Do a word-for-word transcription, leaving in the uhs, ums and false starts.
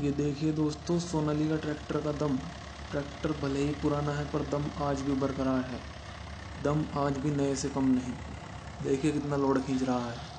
ये देखिए दोस्तों, सोनालिका ट्रैक्टर का दम। ट्रैक्टर भले ही पुराना है पर दम आज भी बरकरार है, दम आज भी नए से कम नहीं। देखिए कितना लोड खींच रहा है।